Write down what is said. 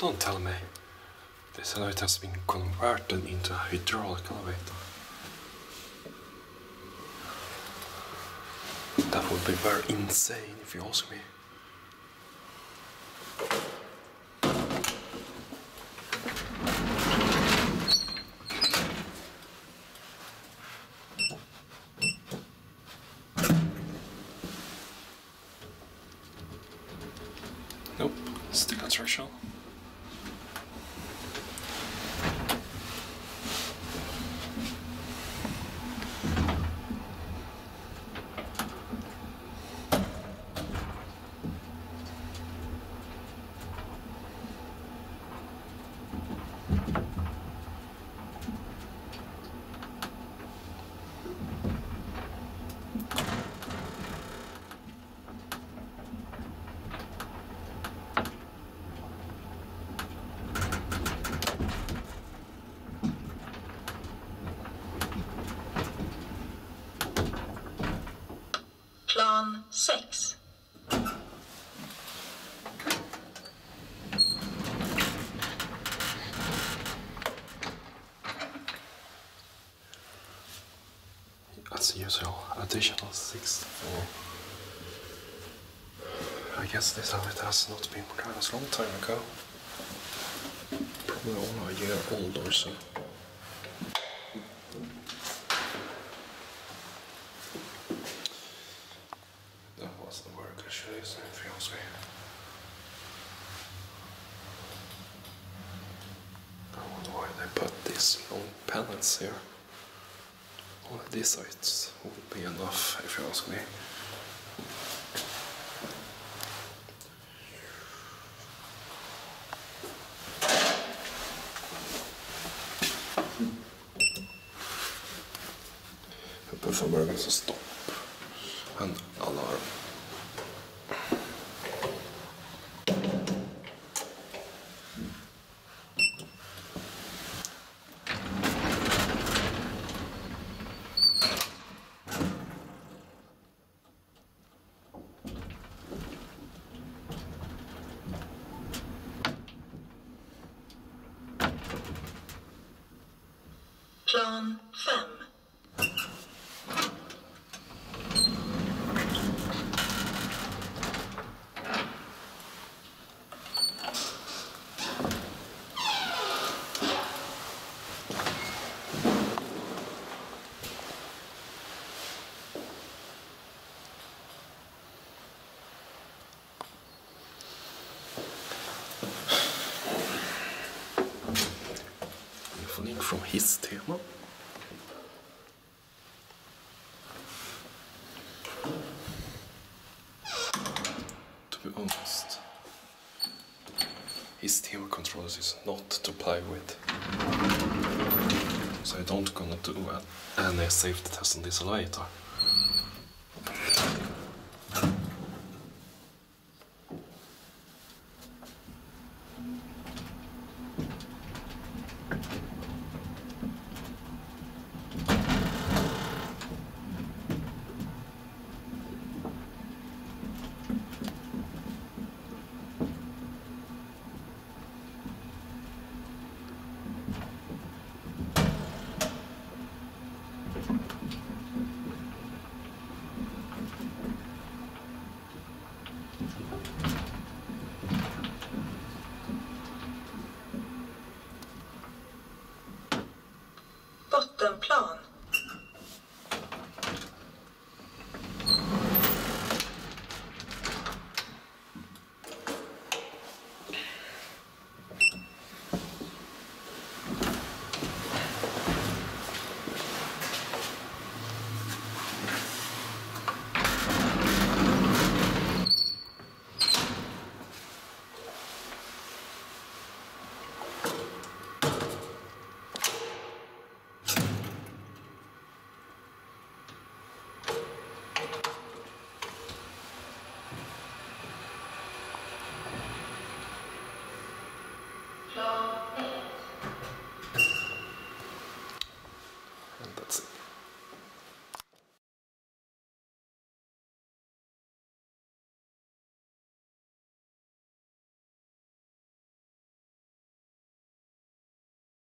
Don't tell me. This elevator has been converted into a hydraulic elevator. That would be very insane if you ask me. Nope, still not structural. Plan 6. As usual, additional 6th floor. I guess this elevator has not been programmed a long time ago. Probably only a year old or so. Here. All of these sites would be enough if you ask me. But we're going to stop and alarm. Plan 5. From his tema. To be honest, his tema controllers is not to play with. So I don't gonna do any safety test on this elevator. Bottenplan.